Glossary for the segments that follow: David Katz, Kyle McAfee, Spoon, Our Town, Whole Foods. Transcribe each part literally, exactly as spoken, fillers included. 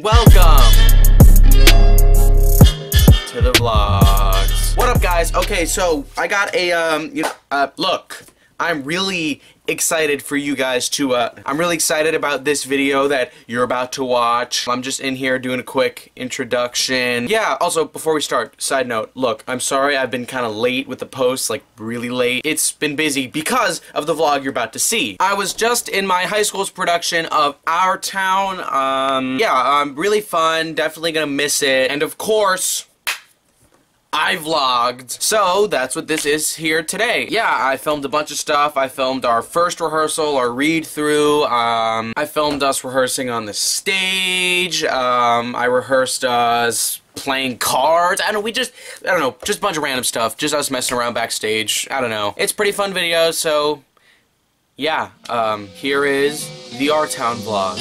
and welcome to the vlogs. What up, guys? Okay, so I got a um, you know, uh, look. I'm really excited for you guys to. Uh, I'm really excited about this video that you're about to watch. I'm just in here doing a quick introduction. Yeah. Also, before we start, side note. Look, I'm sorry I've been kind of late with the posts, like really late. It's been busy because of the vlog you're about to see. I was just in my high school's production of Our Town. Um, yeah, um, really fun. Definitely gonna miss it. And of course, I vlogged, so that's what this is here today. Yeah, I filmed a bunch of stuff. I filmed our first rehearsal, our read-through. Um, I filmed us rehearsing on the stage. Um, I rehearsed us playing cards. I don't know, we just, I don't know, just a bunch of random stuff. Just us messing around backstage. I don't know. It's a pretty fun video, so yeah. Um, here is the Our Town vlog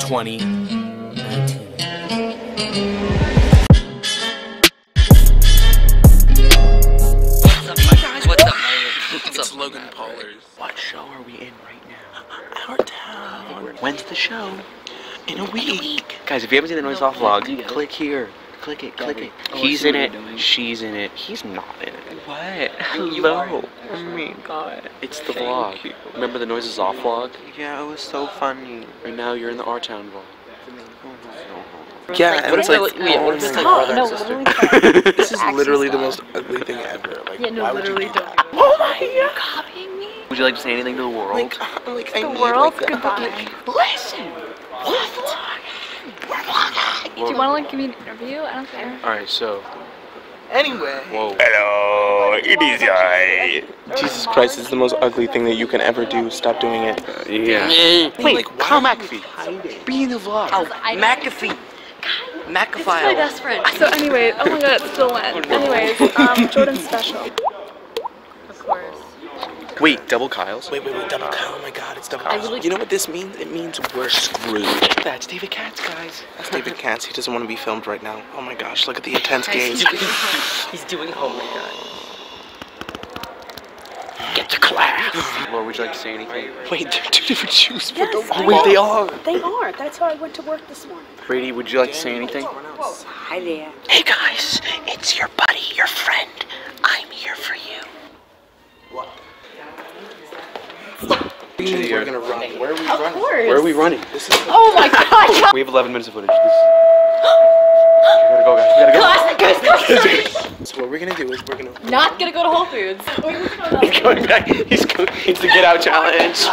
twenty nineteen. What show are we in right now? Our Town. When's the show? In a week. In a week. Guys, if you haven't seen the Noise Off vlog, click here. Click it, click it. He's in it, she's in it, he's not in it. What? Hello. Oh my god. It's the vlog. Remember the Noise Off vlog? Yeah, it was so funny. And now you're in the Our Town vlog. Yeah, and it's like, what is this, like, brother and sister? This is literally the most ugly thing ever. Like, why would you do that? Oh my god! Copying me? Would you like to say anything to the world? Like, uh, like the I world? Like goodbye. Listen! What? We're vlogging! Do you want to like give me an interview? I don't care. Alright, so. Anyway. Whoa. Hello, it is I. Jesus Christ, it's the most ugly thing that you can ever do. Stop doing it. Uh, yeah. Wait, Wait like, Kyle McAfee. Be in the vlog. Oh, McAfee. McAfee. It's my best friend. So anyway, oh my god, it's still wet. Anyways, um, Jordan's special. Wait, double Kyle's? Wait, wait, wait, double Kyle. Oh my god, it's double Kyle. You know what this means? It means we're screwed. That's David Katz, guys. That's David Katz. He doesn't want to be filmed right now. Oh my gosh, look at the intense gaze. He's doing homework, guys. Get to class. Laura, would you like to say anything? Wait, they're two different shoes. Yes, the oh, wait, they are. They are. That's how I went to work this morning. Brady, would you like to say anything? Hi there. Hey, guys. It's your buddy, your friend. I'm here for you. What? We're gonna run. Where are we of running? Course. Where are we running? This is oh my god! We have eleven minutes of footage. This is... We gotta go, guys. We gotta go. Classic, guys, go, go, go. So what we're gonna do is we're gonna not gonna go to Whole Foods. He's going back. He's going. It's the Get Out challenge.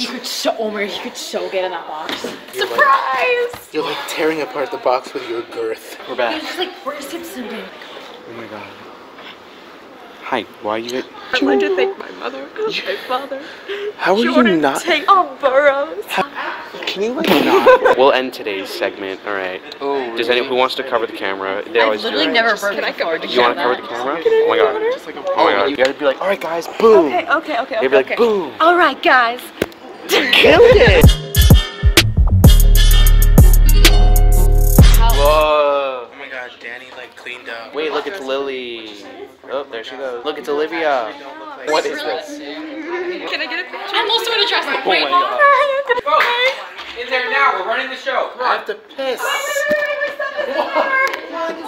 You could so, Omer, you could so get in that box. You're surprise! Like, you're like tearing apart the box with your girth. We're back. It's like bracelets and big. Oh my god. Hi, why are you at? I'd like to thank my mother, my father. How are Jordan you not? Take all burrows. How... Can you like not? We'll end today's segment. All right. Oh, really? Does anyone who wants to cover the camera? They I always literally do. Never broke. Can I cover the camera? You want to cover the camera? Oh my god. Just like a oh my god. You gotta be like, all right, guys, boom. Okay, okay, okay. They'd be like, okay. Boom. All right, guys. Killed it. Whoa. Oh my god, Danny like cleaned up. Wait, look, it's Lily. Oh, there she goes. Look, it's Olivia. What is this? Can I get a picture? I'm also in a dress. Oh wait, folks, in there now. We're running the show. Come on. I have to piss.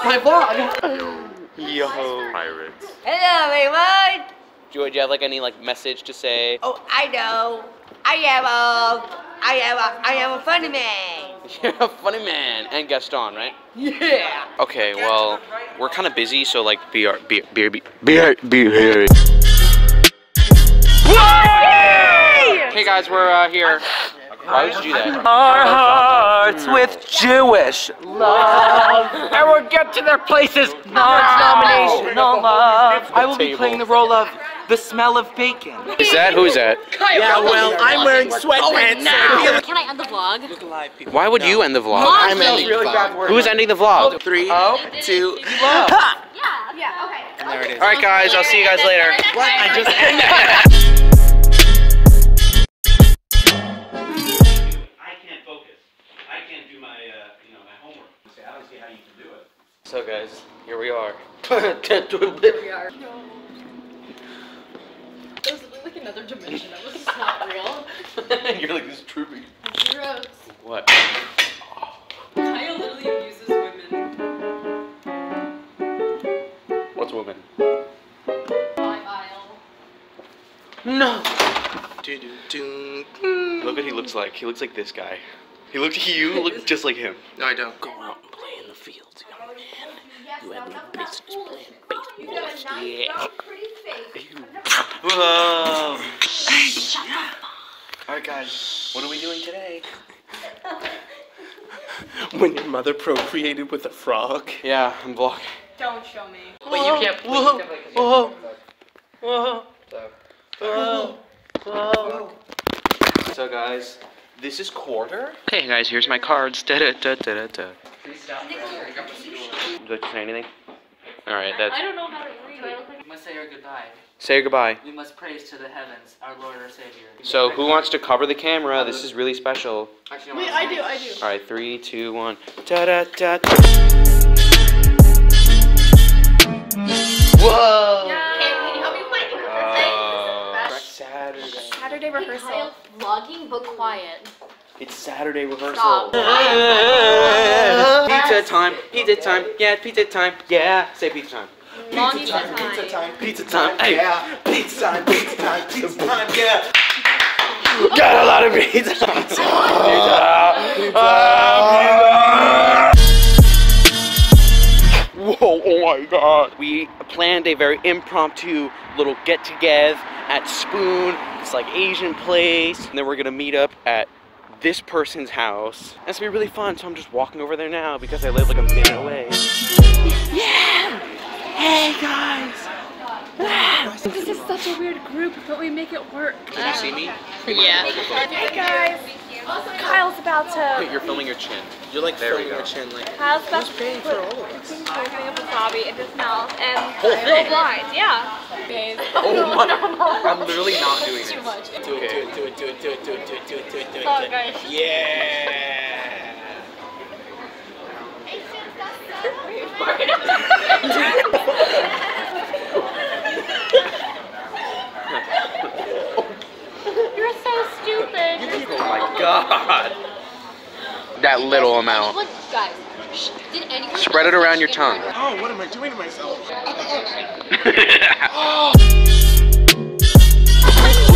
My vlog. Yo. Pirates. Hello, everyone. George, do you have like any like message to say? Oh, I know. I am a, I am a, I am a funny man. You're a funny man and Gaston, right? Yeah. Okay, well, we're kind of busy, so like, be our, be, be, be, be, be, be. Hey guys, we're uh, here. Why would you do that? Our hearts with Jewish love, and we'll get to their places. Non-denominational love. I will be playing the role of the smell of bacon. Is that? Who's that? Yeah, well, I'm wearing sweatpants now. Can I end the vlog? Why would you end the vlog? I'm ending the vlog. Who's ending the vlog? Three, two, one. Yeah, yeah, okay. And there it is. All right, guys, I'll see you guys later. What? I just ended it. So guys, here we are. Can't do it. Here we are. No. There's like another dimension. That was not real. You're like this trooping. Gross. What? What's woman? Bye-bye. No! Do, do, do, do. Look what he looks like. He looks like this guy. He looked at you, look just like him. No, I don't. Go out and play in the fields, young man. Yes, you have no business playing baseball. Nice, yeah. Whoa. Shut up. Alright, guys. What are we doing today? When your mother procreated with a frog? Yeah, I'm blocked. Don't show me. Whoa, wait, you can't. Whoa, wait, you whoa, whoa, whoa, whoa, whoa. So, guys, this is quarter. Okay, guys, here's my cards. Da da da da da. Please stop. Would you like to say anything? All right, that's. I don't know how to read. You must say your goodbye. Say your goodbye. We must praise to the heavens, our Lord, our Savior. So, who wants to cover the camera? This is really special. Actually, wait, I do, I do. All right, three, two, one. Da da da. Whoa! Yeah. Okay, can you help me play? Uh, this is Saturday. Saturday rehearsal. Kyle, vlogging, but quiet. It's Saturday rehearsal. Stop. Pizza time. Pizza time. Yeah, pizza time. Yeah. Say pizza time. Pizza, pizza, time, time. pizza time. Pizza time. Pizza time. Yeah. Pizza time. Pizza time. Pizza time. Yeah. Got a lot of pizza. Pizza. Uh, pizza. Uh, pizza. Whoa! Oh my God. We planned a very impromptu little get-together at Spoon. It's like Asian place, and then we're gonna meet up at this person's house. That's gonna be really fun. So I'm just walking over there now because I live like a minute away. Yeah. Hey guys! Ah. This is such a weird group, but we make it work. Did you see me? Yeah. Hey guys! Kyle's about to... Wait, you're filming your chin. You're like there filming your chin like... Kyle's about to put cooking cooking up wasabi in his mouth and... Whole thing? Blind, yeah. Oh my... I'm literally not doing this. Too much. Do it, do it, do it, do it, do it, do it, do it, do it, do it, do it. Oh guys. Yeah! God, that little amount. Look, guys, did anyone spread it around your tongue. Oh, what am I doing to myself? Oh.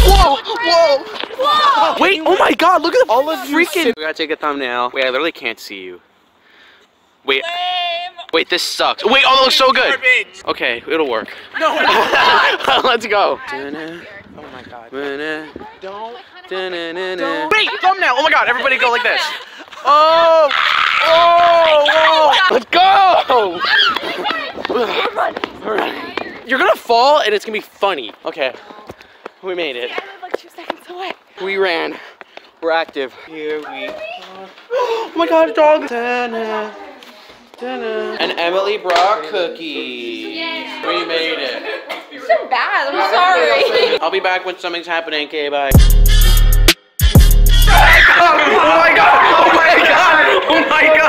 Whoa, whoa, whoa! Wait, oh my God, look at all of you freaking. We gotta take a thumbnail. Wait, I literally can't see you. Wait, wait, this sucks. Wait, oh, that looks so good. Okay, it'll work. No, let's go. Oh my God. Don't. Wait, thumbnail! Oh my God, everybody go like this. Oh! Oh! Whoa. Let's go! You're gonna fall and it's gonna be funny. Okay, we made it. We ran. We're active. Here we are. Oh my God, a dog! An Emily brought cookies. We made it. It's so bad, I'm sorry. I'll be back when something's happening. Okay, bye. Oh my God! Oh my God! Oh my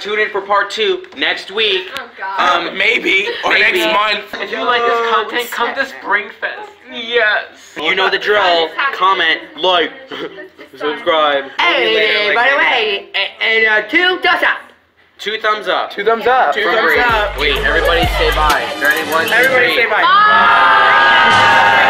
Tune in for part two next week. Oh God. Um, maybe or maybe. Next month. If you oh, like this content, come to Spring Fest. Yes. You know the drill. Comment, like, subscribe. Hey, by the way, and uh, two thumbs up. Two thumbs up. Two thumbs up. Two thumbs up. Wait, everybody say bye. Everyone, everybody say bye. Bye.